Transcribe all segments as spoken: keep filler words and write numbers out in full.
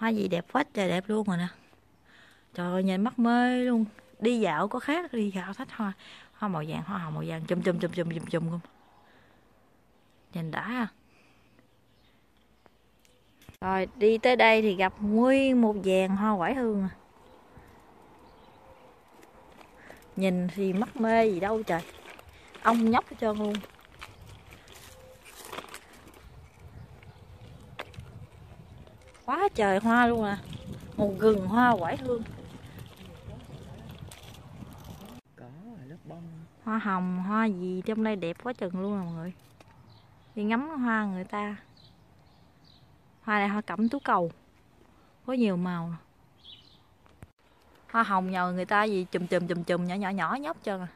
Hoa gì đẹp quá trời đẹp luôn rồi nè. Trời ơi, nhìn mắc mê luôn. Đi dạo có khác, đi dạo thích hoa. Hoa màu vàng, hoa hồng màu vàng, chùm chùm chùm chùm chùm chùm không? Nhìn đã ha. Rồi đi tới đây thì gặp nguyên một dàn hoa quải hương à. Nhìn thì mắc mê gì đâu trời. Ông nhóc hết trơn luôn. Quá trời hoa luôn à. Một gừng hoa quải hương. Hoa hồng, hoa gì trong đây đẹp quá chừng luôn à mọi người. Đi ngắm hoa người ta. Hoa này hoa cẩm tú cầu. Có nhiều màu. Hoa hồng nhờ người ta gì chùm chùm chùm chùm nhỏ nhỏ nhỏ nhóc trơn à.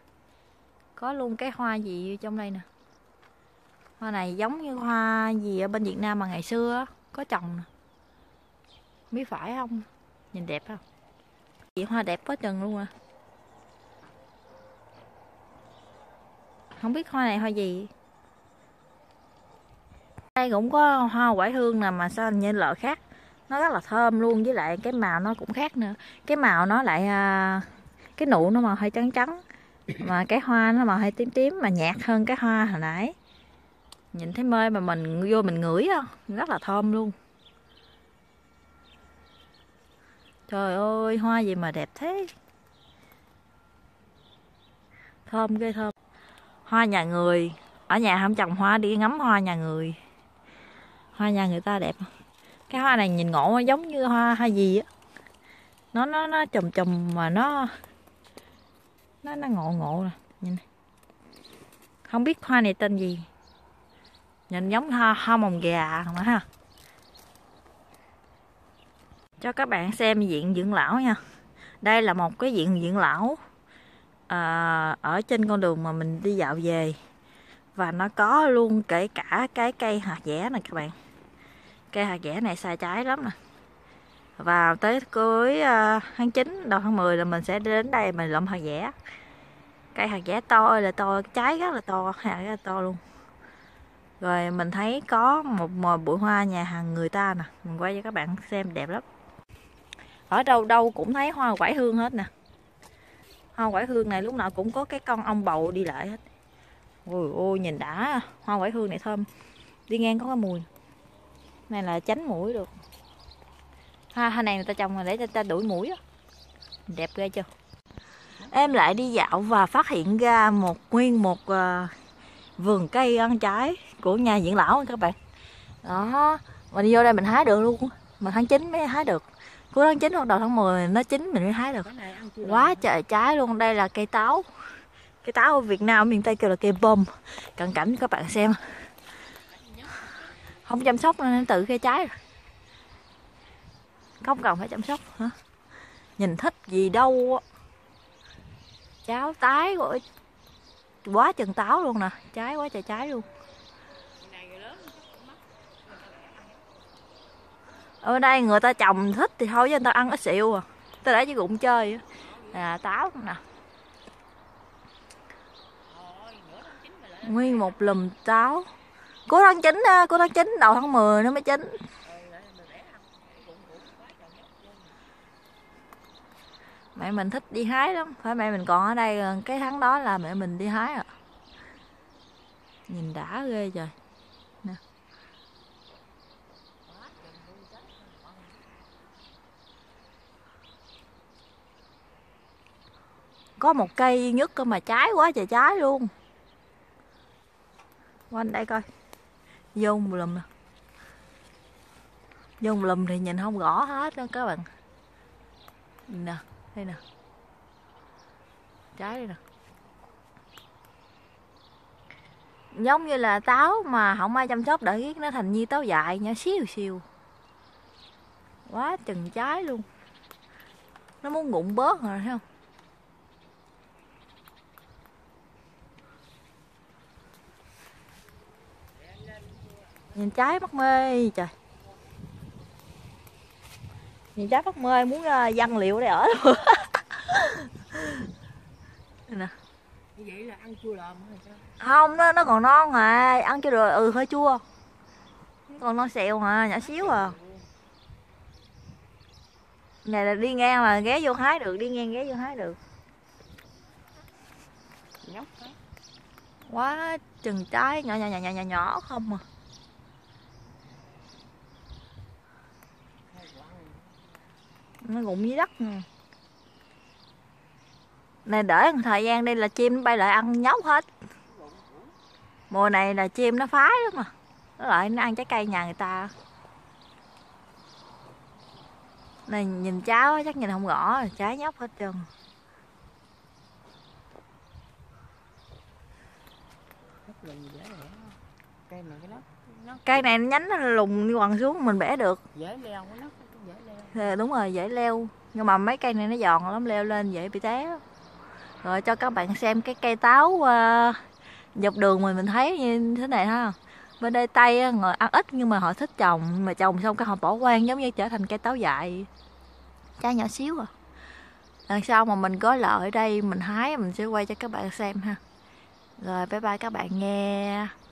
Có luôn cái hoa gì trong đây nè. Hoa này giống như hoa gì ở bên Việt Nam mà ngày xưa có trồng nè. Biết phải không? Nhìn đẹp không? Chị hoa đẹp quá chừng luôn à. Không biết hoa này hoa gì. Đây cũng có hoa quải hương nè mà sao như loại khác. Nó rất là thơm luôn, với lại cái màu nó cũng khác nữa. Cái màu nó lại cái nụ nó màu hơi trắng trắng, mà cái hoa nó màu hơi tím tím mà nhạt hơn cái hoa hồi nãy. Nhìn thấy mê mà mình vô mình ngửi không? Rất là thơm luôn. Trời ơi, hoa gì mà đẹp thế. Thơm ghê thơm. Hoa nhà người. Ở nhà không trồng hoa, đi ngắm hoa nhà người. Hoa nhà người ta đẹp. Cái hoa này nhìn ngộ giống như hoa hay gì á. Nó nó nó chùm chùm mà nó nó nó ngộ ngộ nè, nhìn này. Không biết hoa này tên gì. Nhìn giống hoa hoa mồng gà mà ha. Cho các bạn xem viện dưỡng lão nha. Đây là một cái viện dưỡng lão à, ở trên con đường mà mình đi dạo về. Và nó có luôn kể cả cái cây hạt dẻ này các bạn. Cây hạt dẻ này xài trái lắm nè. Và tới cuối tháng chín, đầu tháng mười là mình sẽ đến đây mình lượm hạt dẻ. Cây hạt dẻ to ơi là to, trái rất là to, hạt rất là to luôn. Rồi mình thấy có một mồi bụi hoa nhà hàng người ta nè. Mình quay cho các bạn xem đẹp lắm. Ở đâu đâu cũng thấy hoa quải hương hết nè. Hoa quải hương này lúc nào cũng có cái con ong bầu đi lại hết. Ôi ôi nhìn đã, hoa quải hương này thơm. Đi ngang có cái mùi. Này là tránh mũi được. Hoa, hoa này người ta trồng là để người ta đuổi mũi đó. Đẹp ghê chưa. Em lại đi dạo và phát hiện ra một nguyên một uh, vườn cây ăn trái của nhà dưỡng lão các bạn. Đó, mình đi vô đây mình hái được luôn. Mà tháng chín mới hái được. Cuối tháng chín hoặc đầu tháng mười nó chín mình mới hái được. Quá trời trái luôn, đây là cây táo. Cái táo ở Việt Nam miền Tây kêu là cây bom. Cận cảnh các bạn xem. Không chăm sóc nên tự cây trái. Không cần phải chăm sóc hả? Nhìn thích gì đâu. Cháo tái của... quá chừng táo luôn nè. Trái quá trời trái luôn. Ở đây người ta trồng thích thì thôi, chứ người ta ăn ít xịu à. Ta để chỉ rụng chơi à, táo nè. Nguyên một lùm táo. Cuối tháng chín, cuối tháng chín đầu tháng mười nó mới chín. Mẹ mình thích đi hái lắm. Phải mẹ mình còn ở đây cái tháng đó là mẹ mình đi hái ạ. À. Nhìn đã ghê trời. Nè. Có một cây duy nhất cơ mà trái quá trời trái luôn. Quanh đây coi. Vô một lùm nè. Vô một lùm thì nhìn không rõ hết đó các bạn. Nhìn nè, đây nè. Trái đây nè. Giống như là táo mà không ai chăm sóc, để ý nó thành như táo dại nhỏ xíu xíu. Quá chừng trái luôn. Nó muốn ngụm bớt rồi thấy không? Nhìn trái mắc mê trời. Nhìn trái mắc mê muốn dăng liệu để ở luôn. Nè. Như vậy là ăn chua lòm hay sao? Không, nó nó còn non à, ăn chưa được, ừ hơi chua. Còn non xèo à, nhỏ xíu à. Này là đi ngang là ghé vô hái được, đi ngang ghé vô hái được. Nhóc đó. Quá chừng trái nhỏ nhỏ nhỏ nhỏ nhỏ không à. Nó rụng dưới đất nè. Này đợi một thời gian đây là chim nó bay lại ăn nhóc hết. Mùa này là chim nó phái lắm mà. Nó lại nó ăn trái cây nhà người ta. Này nhìn cháu chắc nhìn không rõ, trái nhóc hết trơn. Cây này nó, nó... cây này nhánh nó lùng đi quằn xuống mình bẻ được. Dễ leo nó, dễ leo. À, đúng rồi, dễ leo. Nhưng mà mấy cây này nó giòn lắm, leo lên dễ bị té. Rồi cho các bạn xem cái cây táo uh, dọc đường mình mình thấy như thế này ha. Bên đây Tây ngồi ăn ít nhưng mà họ thích trồng, mà trồng xong cái họ bỏ quang giống như trở thành cây táo dại. Trái nhỏ xíu à. Lần sau mà mình có lợi ở đây mình hái mình sẽ quay cho các bạn xem ha. Rồi bye bye các bạn nghe.